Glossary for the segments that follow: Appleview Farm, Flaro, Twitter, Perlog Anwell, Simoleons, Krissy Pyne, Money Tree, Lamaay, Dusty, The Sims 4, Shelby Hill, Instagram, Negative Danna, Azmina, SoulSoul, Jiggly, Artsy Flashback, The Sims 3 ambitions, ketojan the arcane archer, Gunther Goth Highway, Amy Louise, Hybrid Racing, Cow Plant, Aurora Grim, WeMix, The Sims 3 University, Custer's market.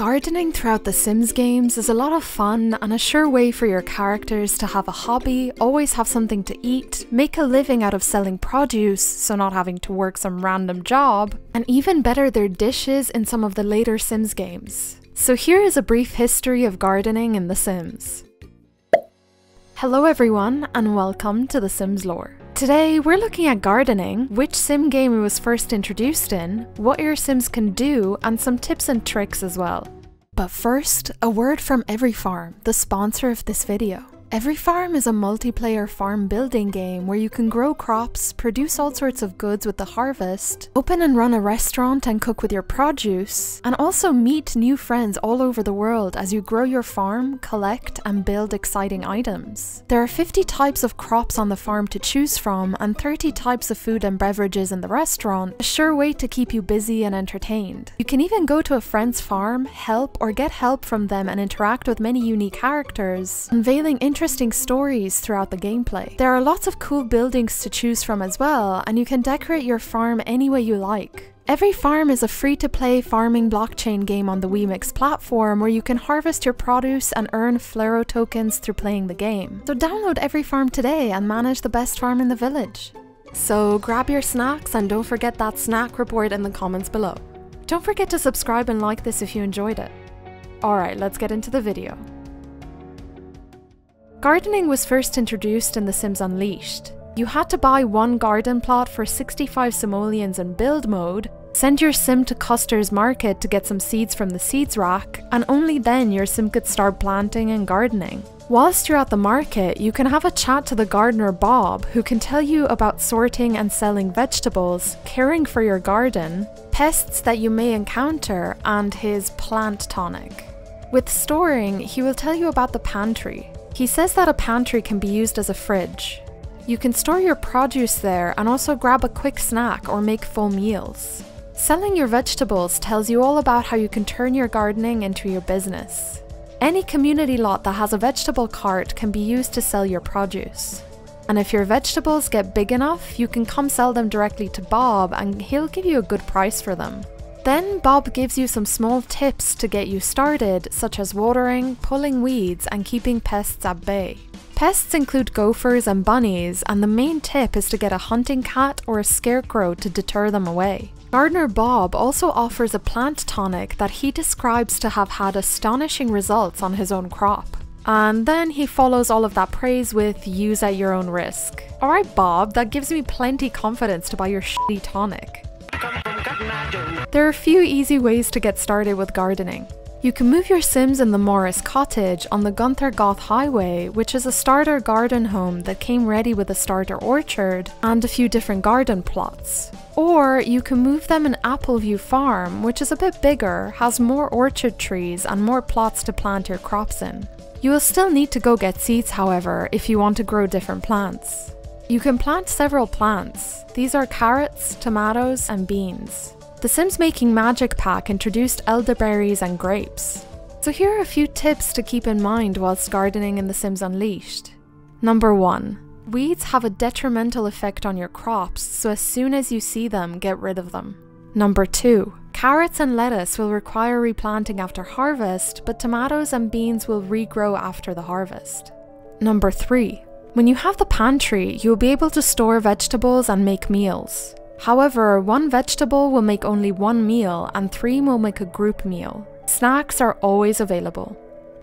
Gardening throughout the Sims games is a lot of fun and a sure way for your characters to have a hobby, always have something to eat, make a living out of selling produce, so not having to work some random job, and even better their dishes in some of the later Sims games. So here is a brief history of gardening in The Sims. Hello everyone and welcome to The Sims Lore. Today we're looking at gardening, which sim game it was first introduced in, what your sims can do, and some tips and tricks as well. But first, a word from EveryFarm, the sponsor of this video. EveryFarm is a multiplayer farm building game where you can grow crops, produce all sorts of goods with the harvest, open and run a restaurant and cook with your produce, and also meet new friends all over the world as you grow your farm, collect and build exciting items. There are 50 types of crops on the farm to choose from and 30 types of food and beverages in the restaurant, a sure way to keep you busy and entertained. You can even go to a friend's farm, help or get help from them and interact with many unique characters, unveiling interesting stories throughout the gameplay. There are lots of cool buildings to choose from as well, and you can decorate your farm any way you like. EveryFarm is a free-to-play farming blockchain game on the WeMix platform where you can harvest your produce and earn Flaro tokens through playing the game. So download EveryFarm today and manage the best farm in the village. So grab your snacks and don't forget that snack report in the comments below. Don't forget to subscribe and like this if you enjoyed it. Alright, let's get into the video. Gardening was first introduced in The Sims Unleashed. You had to buy one garden plot for 65 simoleons in build mode, send your sim to Custer's market to get some seeds from the seeds rack, and only then your sim could start planting and gardening. Whilst you're at the market, you can have a chat to the gardener Bob, who can tell you about sorting and selling vegetables, caring for your garden, pests that you may encounter, and his plant tonic. With storing, he will tell you about the pantry. He says that a pantry can be used as a fridge. You can store your produce there and also grab a quick snack or make full meals. Selling your vegetables tells you all about how you can turn your gardening into your business. Any community lot that has a vegetable cart can be used to sell your produce. And if your vegetables get big enough, you can come sell them directly to Bob and he'll give you a good price for them. Then Bob gives you some small tips to get you started, such as watering, pulling weeds, and keeping pests at bay. Pests include gophers and bunnies, and the main tip is to get a hunting cat or a scarecrow to deter them away. Gardener Bob also offers a plant tonic that he describes to have had astonishing results on his own crop. And then he follows all of that praise with, use at your own risk. Alright Bob, that gives me plenty confidence to buy your shitty tonic. There are a few easy ways to get started with gardening. You can move your sims in the Morris Cottage on the Gunther Goth Highway, which is a starter garden home that came ready with a starter orchard and a few different garden plots. Or you can move them in Appleview Farm, which is a bit bigger, has more orchard trees and more plots to plant your crops in. You will still need to go get seeds, however, if you want to grow different plants. You can plant several plants. These are carrots, tomatoes, and beans. The Sims Making Magic pack introduced elderberries and grapes. So here are a few tips to keep in mind whilst gardening in The Sims Unleashed. Number 1. Weeds have a detrimental effect on your crops, so as soon as you see them, get rid of them. Number 2. Carrots and lettuce will require replanting after harvest, but tomatoes and beans will regrow after the harvest. Number 3. When you have the pantry, you'll be able to store vegetables and make meals. However, one vegetable will make only one meal and 3 will make a group meal. Snacks are always available.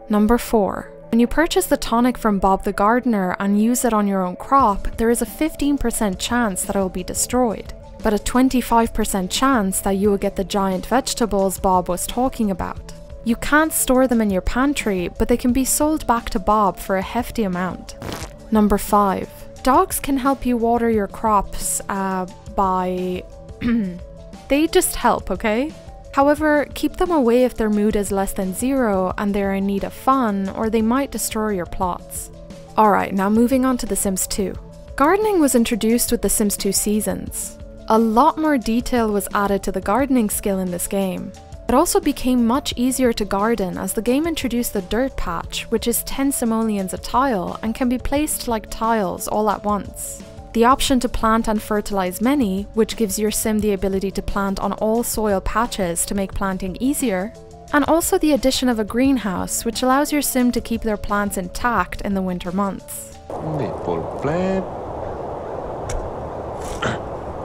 Number 4. When you purchase the tonic from Bob the gardener and use it on your own crop, there is a 15% chance that it will be destroyed, but a 25% chance that you will get the giant vegetables Bob was talking about. You can't store them in your pantry, but they can be sold back to Bob for a hefty amount. Number 5. Dogs can help you water your crops by... they just help, okay? However, keep them away if their mood is less than 0 and they're in need of fun, or they might destroy your plots. Alright, now moving on to The Sims 2. Gardening was introduced with The Sims 2 Seasons. A lot more detail was added to the gardening skill in this game. It also became much easier to garden as the game introduced the dirt patch, which is 10 simoleons a tile and can be placed like tiles all at once. The option to plant and fertilize many, which gives your sim the ability to plant on all soil patches to make planting easier, and also the addition of a greenhouse, which allows your sim to keep their plants intact in the winter months. Maple plant.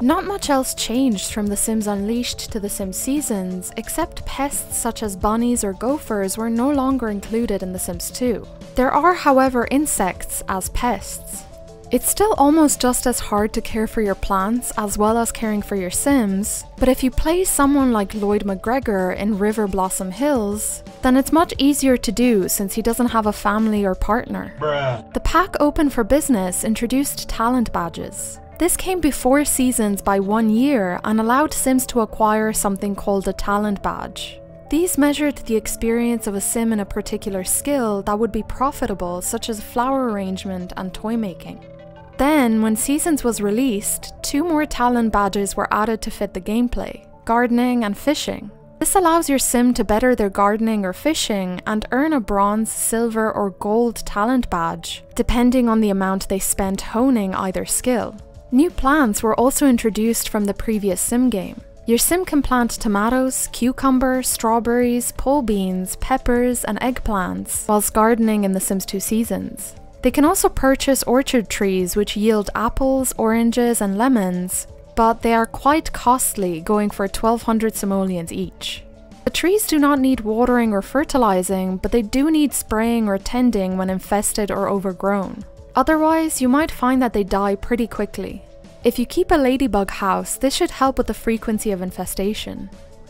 Not much else changed from The Sims Unleashed to The Sims Seasons, except pests such as bunnies or gophers were no longer included in The Sims 2. There are, however, insects as pests. It's still almost just as hard to care for your plants as well as caring for your sims, but if you play someone like Lloyd McGregor in River Blossom Hills, then it's much easier to do since he doesn't have a family or partner. Bruh. The pack Open for Business introduced talent badges. This came before Seasons by 1 year and allowed Sims to acquire something called a talent badge. These measured the experience of a Sim in a particular skill that would be profitable, such as flower arrangement and toy making. Then, when Seasons was released, 2 more talent badges were added to fit the gameplay, gardening and fishing. This allows your Sim to better their gardening or fishing and earn a bronze, silver or gold talent badge, depending on the amount they spent honing either skill. New plants were also introduced from the previous sim game. Your sim can plant tomatoes, cucumber, strawberries, pole beans, peppers and eggplants whilst gardening in The Sims 2 Seasons. They can also purchase orchard trees which yield apples, oranges and lemons, but they are quite costly, going for 1200 simoleons each. The trees do not need watering or fertilizing, but they do need spraying or tending when infested or overgrown. Otherwise, you might find that they die pretty quickly. If you keep a ladybug house, this should help with the frequency of infestation.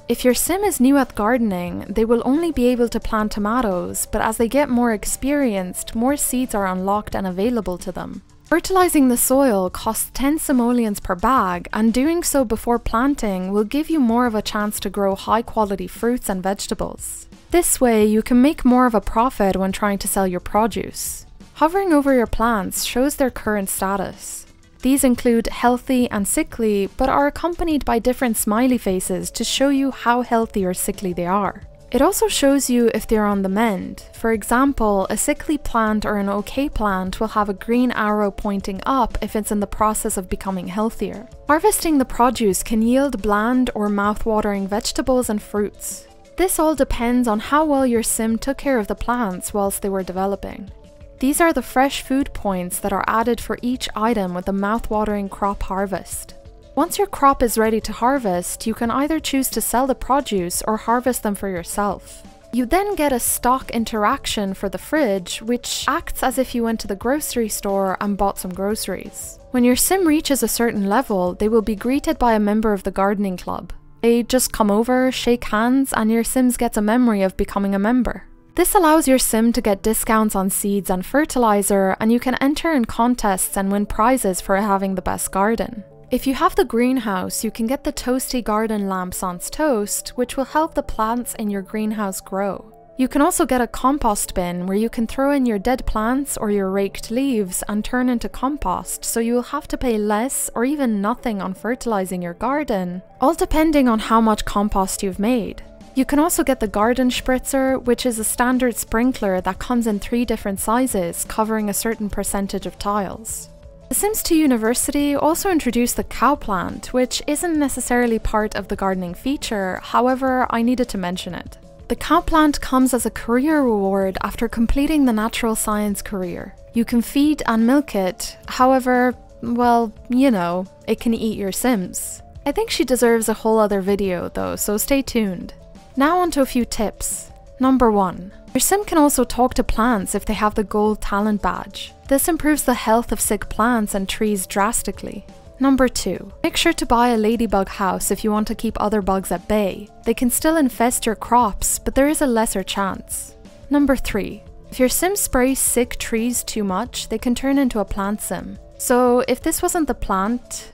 If your sim is new at gardening, they will only be able to plant tomatoes, but as they get more experienced, more seeds are unlocked and available to them. Fertilizing the soil costs 10 simoleons per bag, and doing so before planting will give you more of a chance to grow high-quality fruits and vegetables. This way, you can make more of a profit when trying to sell your produce. Hovering over your plants shows their current status. These include healthy and sickly, but are accompanied by different smiley faces to show you how healthy or sickly they are. It also shows you if they're on the mend. For example, a sickly plant or an okay plant will have a green arrow pointing up if it's in the process of becoming healthier. Harvesting the produce can yield bland or mouth-watering vegetables and fruits. This all depends on how well your sim took care of the plants whilst they were developing. These are the fresh food points that are added for each item with the mouth-watering crop harvest. Once your crop is ready to harvest, you can either choose to sell the produce or harvest them for yourself. You then get a stock interaction for the fridge, which acts as if you went to the grocery store and bought some groceries. When your sim reaches a certain level, they will be greeted by a member of the gardening club. They just come over, shake hands, and your sims gets a memory of becoming a member. This allows your sim to get discounts on seeds and fertilizer, and you can enter in contests and win prizes for having the best garden. If you have the greenhouse, you can get the toasty garden lamp sans toast, which will help the plants in your greenhouse grow. You can also get a compost bin where you can throw in your dead plants or your raked leaves and turn into compost, so you will have to pay less or even nothing on fertilizing your garden, all depending on how much compost you've made. You can also get the garden spritzer, which is a standard sprinkler that comes in 3 different sizes, covering a certain percentage of tiles. The Sims 2 University also introduced the cow plant, which isn't necessarily part of the gardening feature, however, I needed to mention it. The cow plant comes as a career reward after completing the natural science career. You can feed and milk it, however, well, you know, it can eat your sims. I think she deserves a whole other video though, so stay tuned. Now onto a few tips. Number 1. Your sim can also talk to plants if they have the gold talent badge. This improves the health of sick plants and trees drastically. Number 2. Make sure to buy a ladybug house if you want to keep other bugs at bay. They can still infest your crops, but there is a lesser chance. Number 3. If your sim sprays sick trees too much, they can turn into a plant sim. So if this wasn't the plant...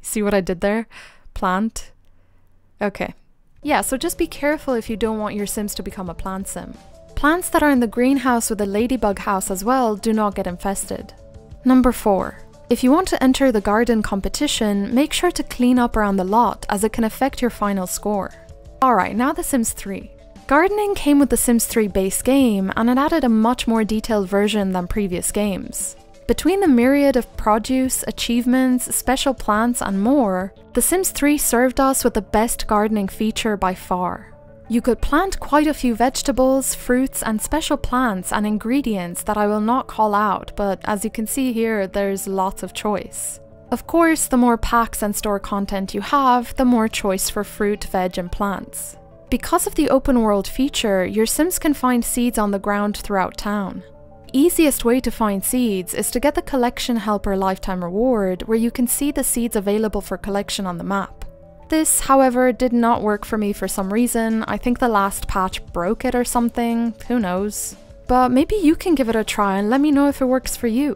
See what I did there? Plant. Okay. Yeah, so just be careful if you don't want your sims to become a plant sim. Plants that are in the greenhouse with a ladybug house as well do not get infested. Number 4. If you want to enter the garden competition, make sure to clean up around the lot as it can affect your final score. Alright, now The Sims 3. Gardening came with The Sims 3 base game, and it added a much more detailed version than previous games. Between the myriad of produce, achievements, special plants and more, The Sims 3 served us with the best gardening feature by far. You could plant quite a few vegetables, fruits, and special plants and ingredients that I will not call out, but as you can see here, there's lots of choice. Of course, the more packs and store content you have, the more choice for fruit, veg, and plants. Because of the open world feature, your Sims can find seeds on the ground throughout town. The easiest way to find seeds is to get the Collection Helper Lifetime Reward, where you can see the seeds available for collection on the map. This, however, did not work for me for some reason. I think the last patch broke it or something, who knows. But maybe you can give it a try and let me know if it works for you.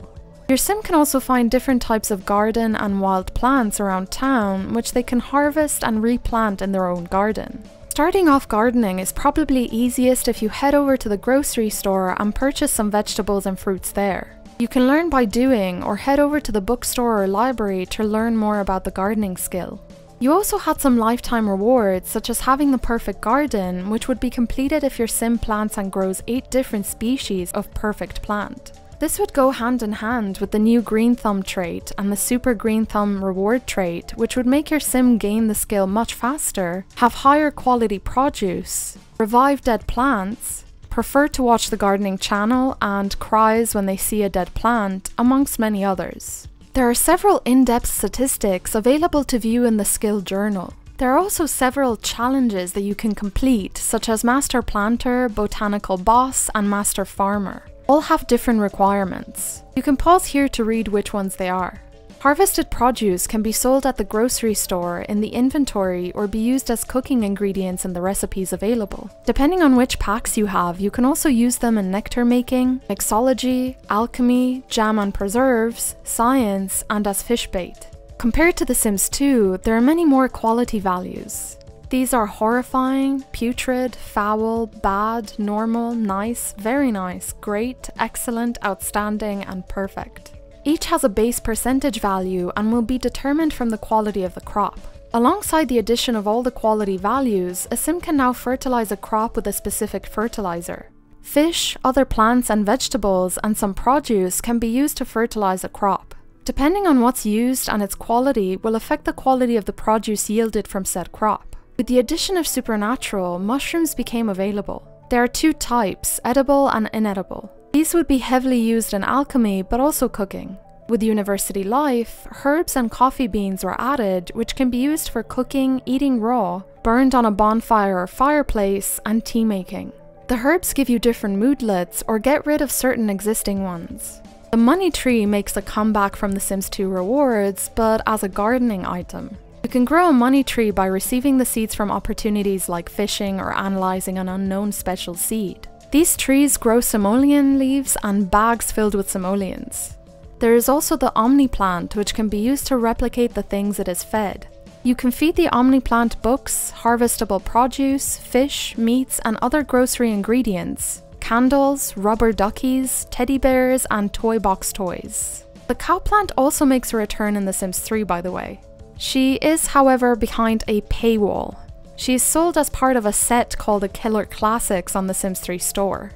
Your Sim can also find different types of garden and wild plants around town, which they can harvest and replant in their own garden. Starting off gardening is probably easiest if you head over to the grocery store and purchase some vegetables and fruits there. You can learn by doing, or head over to the bookstore or library to learn more about the gardening skill. You also had some lifetime rewards, such as having the perfect garden, which would be completed if your Sim plants and grows 8 different species of perfect plant. This would go hand in hand with the new Green Thumb trait and the Super Green Thumb reward trait, which would make your Sim gain the skill much faster, have higher quality produce, revive dead plants, prefer to watch the gardening channel, and cries when they see a dead plant, amongst many others. There are several in-depth statistics available to view in the skill journal. There are also several challenges that you can complete, such as Master Planter, Botanical Boss, and Master Farmer. All have different requirements. You can pause here to read which ones they are. Harvested produce can be sold at the grocery store, in the inventory, or be used as cooking ingredients in the recipes available. Depending on which packs you have, you can also use them in nectar making, mixology, alchemy, jam and preserves, science, and as fish bait. Compared to The Sims 2, there are many more quality values. These are horrifying, putrid, foul, bad, normal, nice, very nice, great, excellent, outstanding, and perfect. Each has a base percentage value and will be determined from the quality of the crop. Alongside the addition of all the quality values, a Sim can now fertilize a crop with a specific fertilizer. Fish, other plants and vegetables, and some produce can be used to fertilize a crop. Depending on what's used and its quality will affect the quality of the produce yielded from said crop. With the addition of Supernatural, mushrooms became available. There are 2 types, edible and inedible. These would be heavily used in alchemy, but also cooking. With University Life, herbs and coffee beans were added, which can be used for cooking, eating raw, burned on a bonfire or fireplace, and tea making. The herbs give you different moodlets or get rid of certain existing ones. The Money Tree makes a comeback from The Sims 2 rewards, but as a gardening item. You can grow a money tree by receiving the seeds from opportunities like fishing or analyzing an unknown special seed. These trees grow simoleon leaves and bags filled with simoleons. There is also the Omni Plant, which can be used to replicate the things it is fed. You can feed the Omni Plant books, harvestable produce, fish, meats, and other grocery ingredients, candles, rubber duckies, teddy bears, and toy box toys. The Cow Plant also makes a return in The Sims 3, by the way. She is, however, behind a paywall. She is sold as part of a set called the Killer Classics on the Sims 3 store.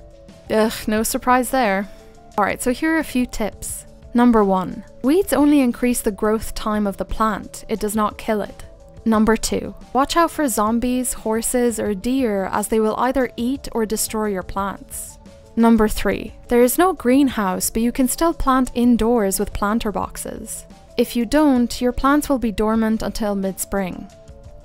Ugh, no surprise there. Alright, so here are a few tips. Number 1. Weeds only increase the growth time of the plant, it does not kill it. Number 2. Watch out for zombies, horses, or deer, as they will either eat or destroy your plants. Number 3. There is no greenhouse, but you can still plant indoors with planter boxes. If you don't, your plants will be dormant until mid-spring.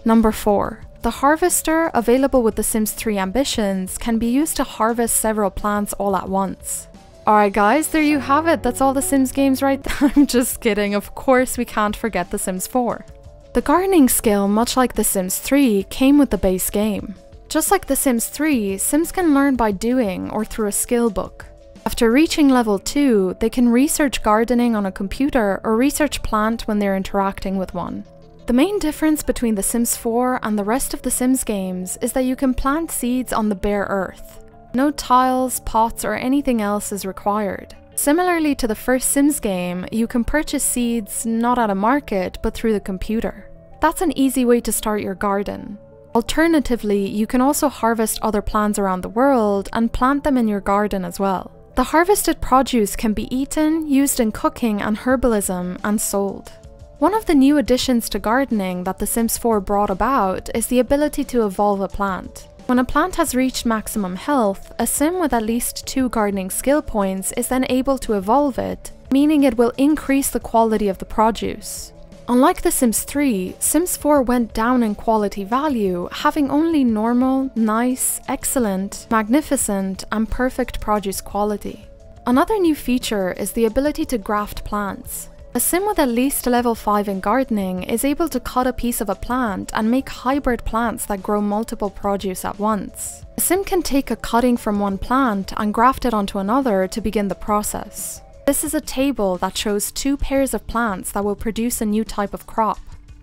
Number 4. The harvester, available with the Sims 3 ambitions, can be used to harvest several plants all at once. Alright guys, there you have it, that's all the Sims games right there. I'm just kidding, of course we can't forget the Sims 4. The gardening skill, much like the Sims 3, came with the base game. Just like the Sims 3, Sims can learn by doing or through a skill book. After reaching level 2, they can research gardening on a computer or research plant when they're interacting with one. The main difference between The Sims 4 and the rest of the Sims games is that you can plant seeds on the bare earth. No tiles, pots, or anything else is required. Similarly to the first Sims game, you can purchase seeds not at a market but through the computer. That's an easy way to start your garden. Alternatively, you can also harvest other plants around the world and plant them in your garden as well. The harvested produce can be eaten, used in cooking and herbalism, and sold. One of the new additions to gardening that The Sims 4 brought about is the ability to evolve a plant. When a plant has reached maximum health, a Sim with at least 2 gardening skill points is then able to evolve it, meaning it will increase the quality of the produce. Unlike The Sims 3, Sims 4 went down in quality value, having only normal, nice, excellent, magnificent, and perfect produce quality. Another new feature is the ability to graft plants. A Sim with at least level 5 in gardening is able to cut a piece of a plant and make hybrid plants that grow multiple produce at once. A Sim can take a cutting from one plant and graft it onto another to begin the process. This is a table that shows 2 pairs of plants that will produce a new type of crop.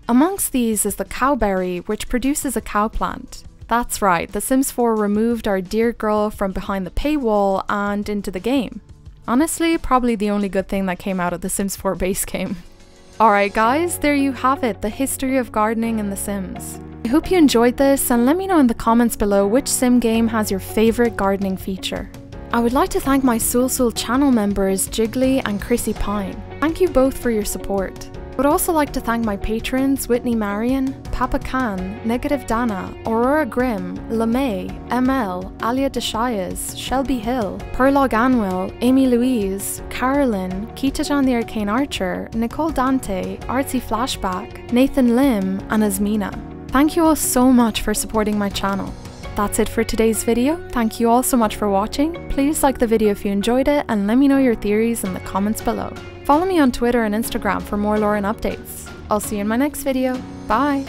Amongst these is the cowberry, which produces a cow plant. That's right, The Sims 4 removed our dear girl from behind the paywall and into the game. Honestly, probably the only good thing that came out of The Sims 4 base game. Alright guys, there you have it, the history of gardening in The Sims. I hope you enjoyed this, and let me know in the comments below which Sim game has your favorite gardening feature. I would like to thank my SoulSoul channel members Jiggly and Krissy Pyne. Thank you both for your support. I would also like to thank my patrons Whitney Marion, Papa Khan, Negative Danna, Aurora Grim, Lamaay, ML, Alia Deshaies, Shelby Hill, Perlog Anwell, Amy Louise, Carolyn, Kitajan the Arcane Archer, Nicole Dante, Artsy Flashback, Nathan Lim, and Azmina. Thank you all so much for supporting my channel. That's it for today's video. Thank you all so much for watching. Please like the video if you enjoyed it, and let me know your theories in the comments below. Follow me on Twitter and Instagram for more lore and updates. I'll see you in my next video. Bye!